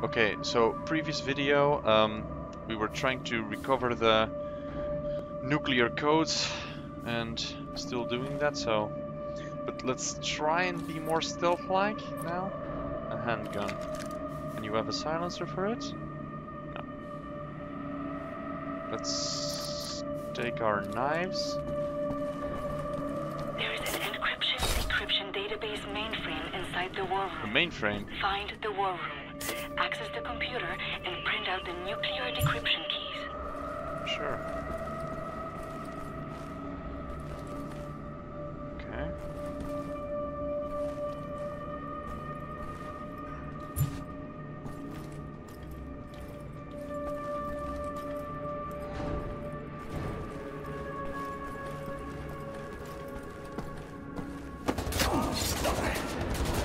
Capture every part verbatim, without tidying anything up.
Okay, so previous video, um, we were trying to recover the nuclear codes and still doing that, so... But let's try and be more stealth-like now. A handgun. And you have a silencer for it? No. Let's take our knives. There is an encryption decryption database mainframe inside the war room. The mainframe? Find the war room. Access the computer and print out the nuclear decryption keys. Sure.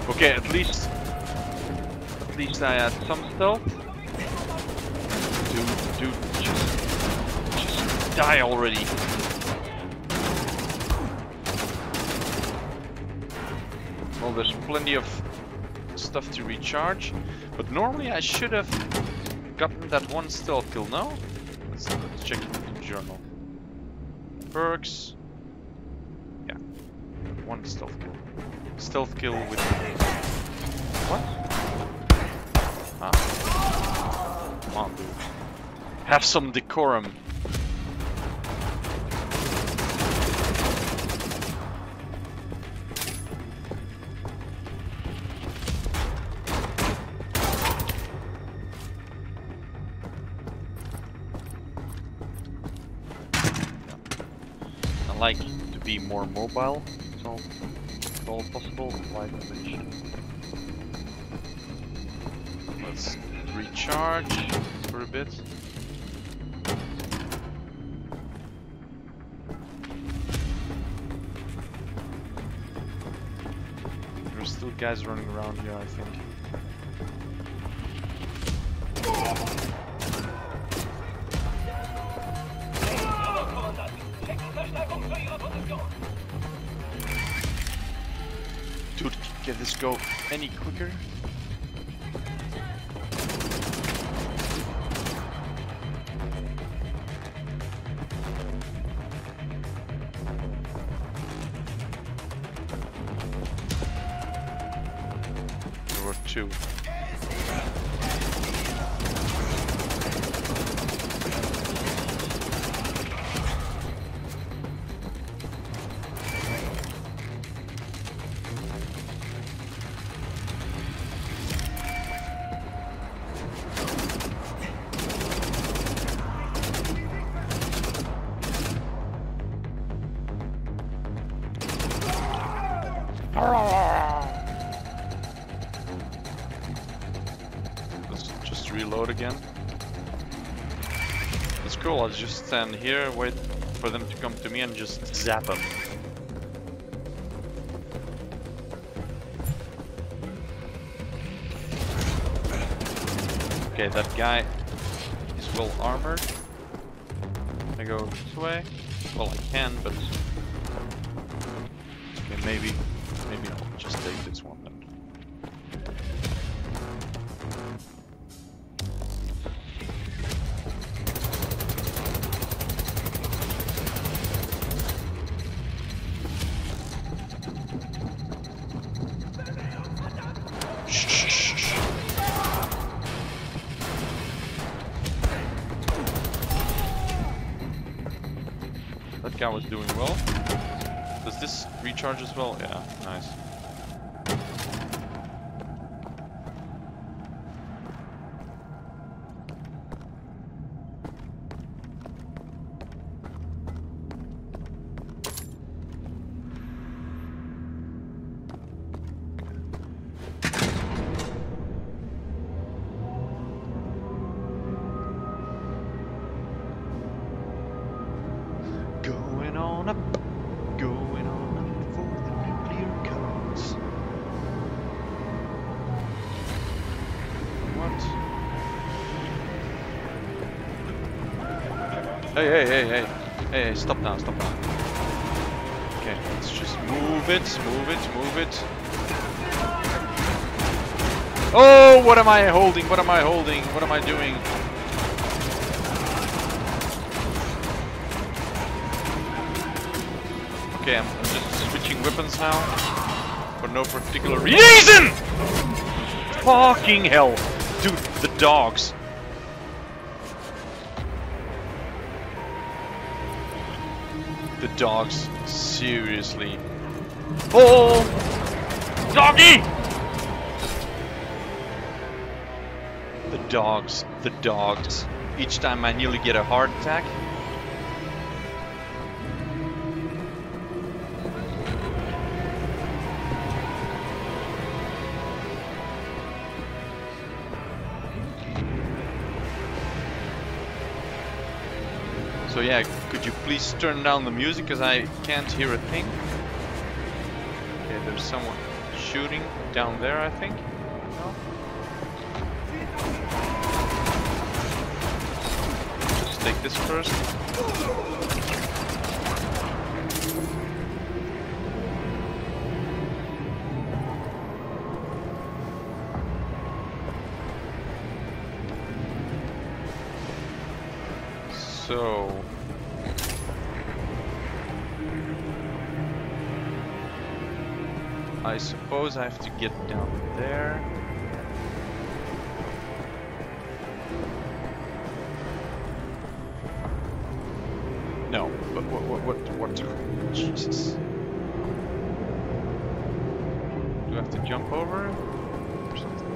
Okay, at least at least I had some stealth. Dude, dude, just, just die already. Well, there's plenty of stuff to recharge, but normally I should have gotten that one stealth kill. No? Let's, let's check the journal. Perks. Yeah, one stealth kill. Stealth kill with... What? Ah. Come on, dude. Have some decorum. I like to be more mobile, so... all possible light dimension. Let's recharge for a bit. There's still guys running around here, I think. Can this go any quicker? There were two. Again. It's cool, I'll just stand here, wait for them to come to me and just zap them. Okay, that guy is well armored. I go this way. Well, I can, but... Okay, maybe, maybe I'll just take this one then. I was doing well. Does this recharge as well? Yeah, nice. Hey, hey, hey, hey, hey, hey, stop now, stop now. Okay, let's just move it, move it, move it. Oh, what am I holding? What am I holding? What am I doing? Okay, I'm just switching weapons now. For no particular reason! Fucking hell! Dude, the dogs. The dogs, seriously. Oh! Doggy! The dogs, the dogs. Each time I nearly get a heart attack. So yeah, could you please turn down the music, because I can't hear a thing. Okay, there's someone shooting down there, I think. No? Let's take this first. So... I suppose I have to get down there. No, but what, what, what, what, what? Jesus. Do I have to jump over? Or something?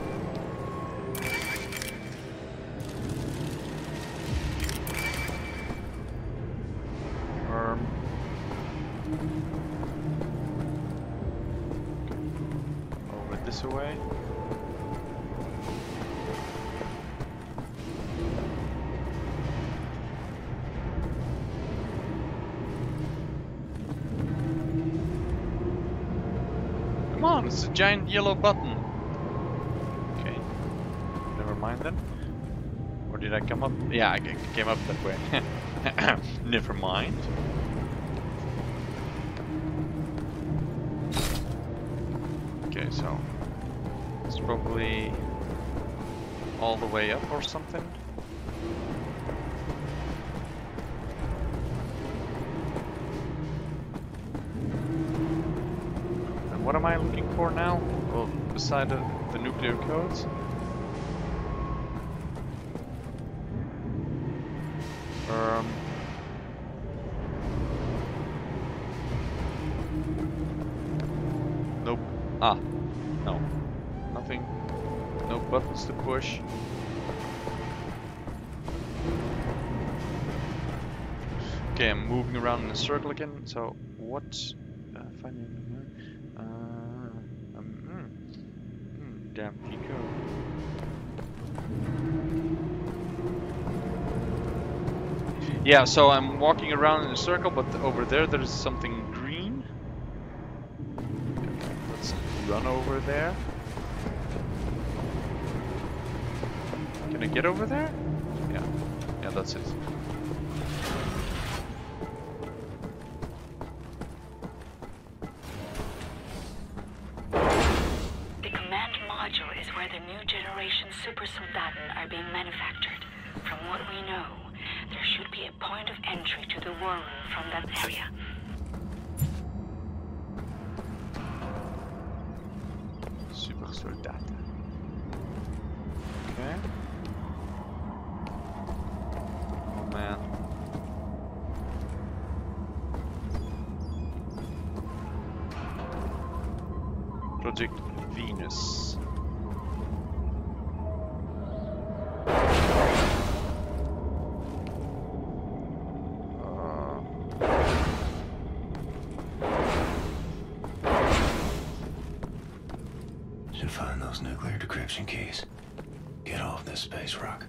Away. Come on, it's a giant yellow button. Okay, never mind then. Or did I come up? Yeah, I came up that way. Never mind. Okay, so. It's probably all the way up or something. And what am I looking for now? Well, beside the, the nuclear codes. Um. Nope. Ah. No. Nothing. No buttons to push. Okay, I'm moving around in a circle again. So what? Uh, finding. Uh, um, mm, mm, damn Pico. Yeah. So I'm walking around in a circle, but over there there is something green. Okay, let's run over there. Can I get over there? Yeah. Yeah, that's it. The command module is where the new generation Super Soldaten are being manufactured. From what we know, there should be a point of entry to the war room from that area. Super Soldaten. Okay. Man. Project Venus. Should find those nuclear decryption keys. Get off this space rock.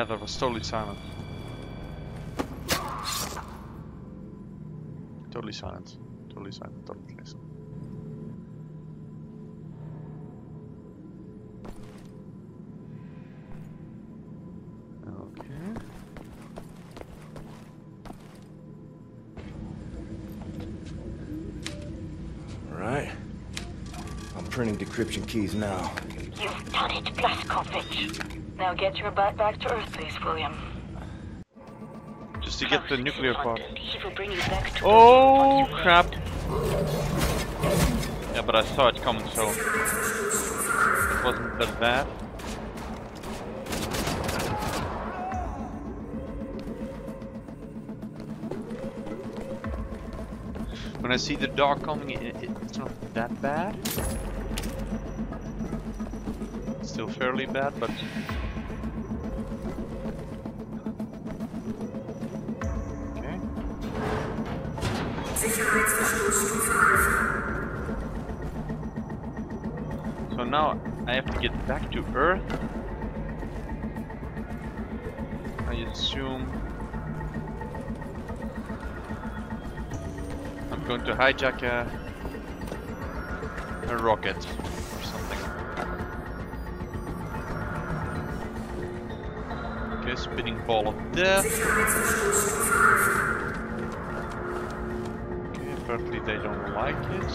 Yeah, that was totally silent. Totally silent. Totally silent. Totally silent. Printing decryption keys now. You've done it, Blazkowicz. Now get your butt back to Earth, please, William. Just to get the nuclear part. Oh, crap. Yeah, but I saw it coming, so it wasn't that bad. When I see the dog coming, it, it, it's not that bad. Still fairly bad, but okay. So now I have to get back to Earth. I assume I'm going to hijack a, a rocket. Spinning ball of death. Okay, apparently they don't like it.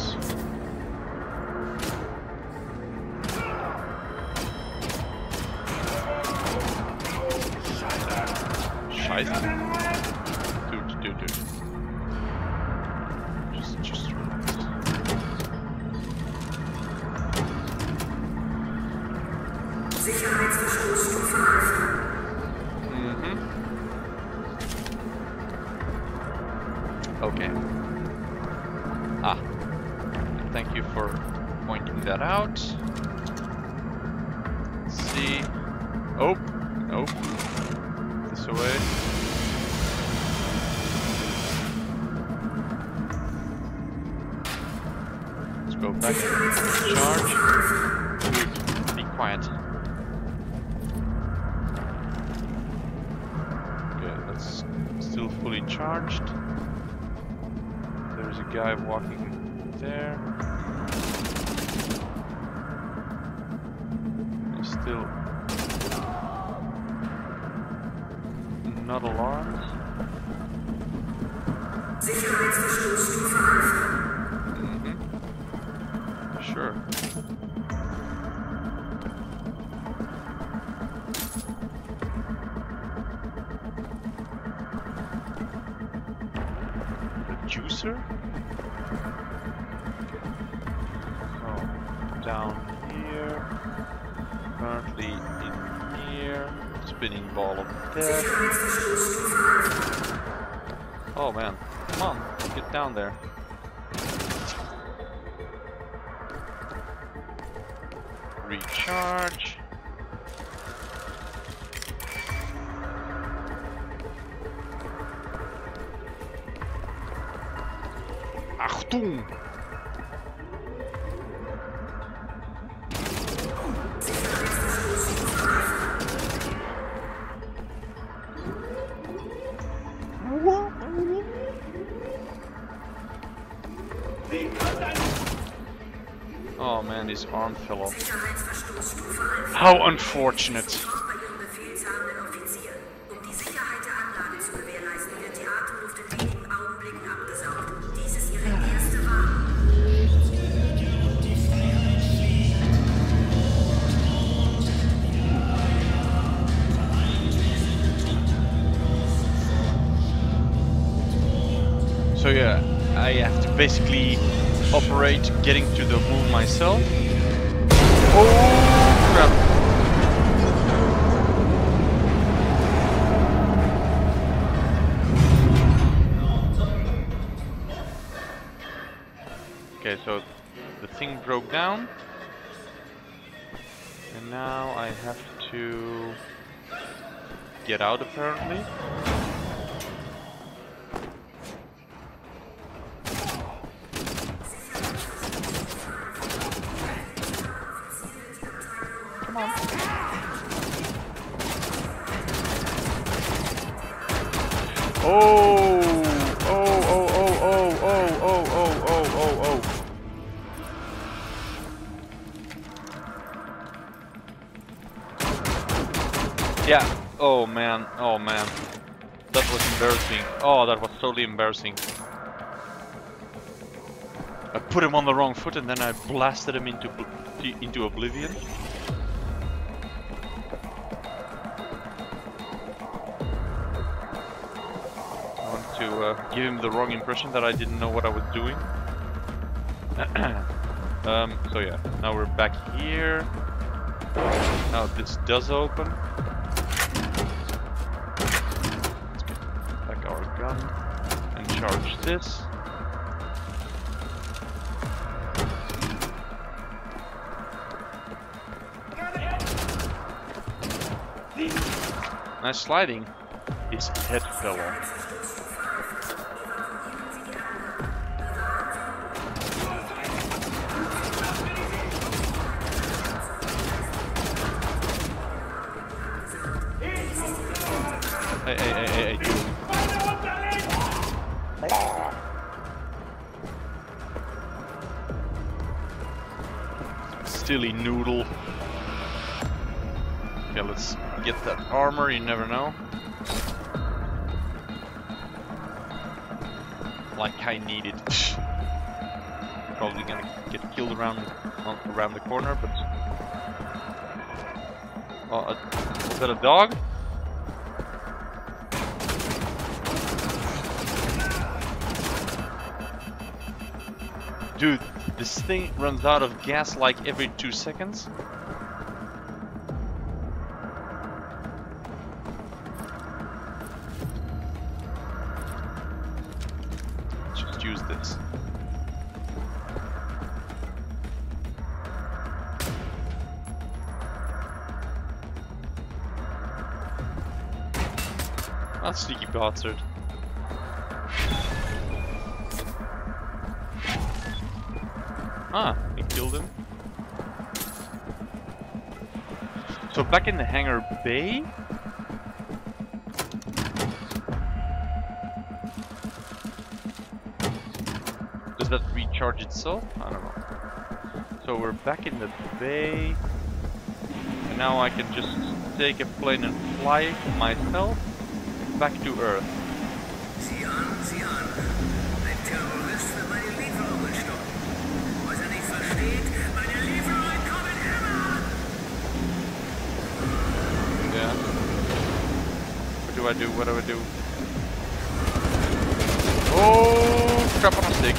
Scheiße. Dude, dude, dude. Just, just relax. Sicherheitsverschluss Stufe five. Okay. Ah. Thank you for pointing that out. Let's see. Oh. Nope. This way. Let's go back to the charge. Dude, be quiet. Okay, that's still fully charged. There's a guy walking there. He's still not alarmed. Mm-hmm. Sure. Juicer? Oh, down here. Apparently in here. Spinning ball of death. Oh man, come on, get down there. Recharge. Boom. Oh man, his arm fell off. How unfortunate. So yeah, I have to basically operate getting to the moon myself. Oh crap! Okay, so the thing broke down. And now I have to get out apparently. Oh! Oh, oh, oh, oh, oh, oh, oh, oh, oh, oh. Yeah. Oh, man. Oh, man. That was embarrassing. Oh, that was totally embarrassing. I put him on the wrong foot and then I blasted him into into oblivion. I want to uh, give him the wrong impression that I didn't know what I was doing. um, so yeah, now we're back here. Now this does open. And charge this. Nice sliding. His head fell off. Hey, hey, hey, hey, hey, dude. Silly noodle. Yeah, let's get that armor, you never know. Like I need it. Probably gonna get killed around around the corner, but... Oh, uh, is that a dog? Dude, this thing runs out of gas like every two seconds. Just use this. That's sneaky bastard. Ah, it killed him. So back in the hangar bay. Does that recharge itself? I don't know. So we're back in the bay. And now I can just take a plane and fly myself back to Earth. What do I do? What do I do? Oh, crap on a stick.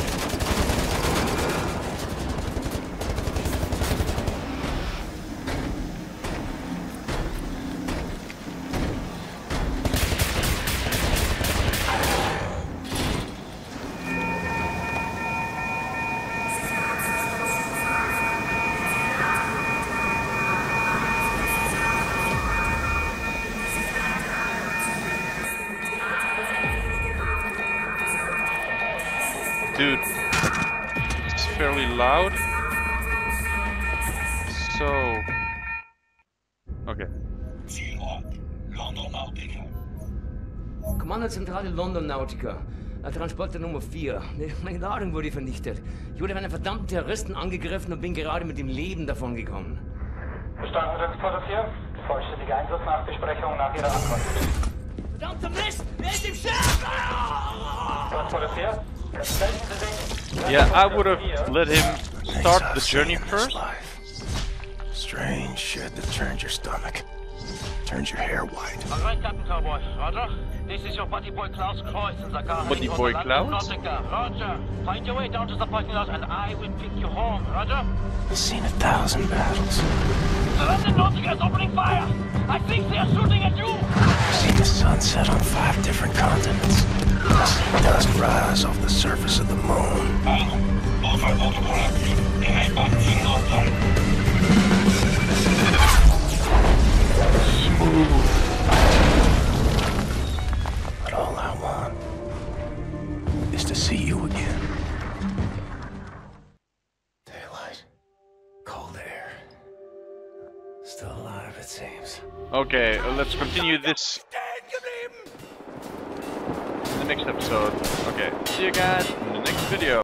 Dude, it's fairly loud. So, okay. Kommandozentrale Londonautica, Transporter Nummer vier. Meine Ladung wurde vernichtet. Ich wurde von einem verdammten Terroristen angegriffen und bin gerade mit dem Leben davon gekommen. Verstanden, Transporter vier. Vollständige Einsatznachbesprechung nach Ihrer Ankunft. Verdammter Mist! Wer ist im Scherz? Transporter vier. Yeah, I would have let him start the journey first. Strange shit that turns your stomach, turns your hair white. All right, Captain Cowboy. Roger. This is your buddy boy Klaus Kroy in the car. Buddy boy Klaus? Roger. Find your way down to the parking lot, and I will pick you home. Roger. I've seen a thousand battles. The Londonautica is opening fire. I think they are shooting at you. I've seen the sun set on five different continents. It does rise off the surface of the moon. Smooth. But all I want is to see you again. Daylight. Cold air. Still alive, it seems. Okay, let's continue this. next episode. Okay, see you guys in the next video.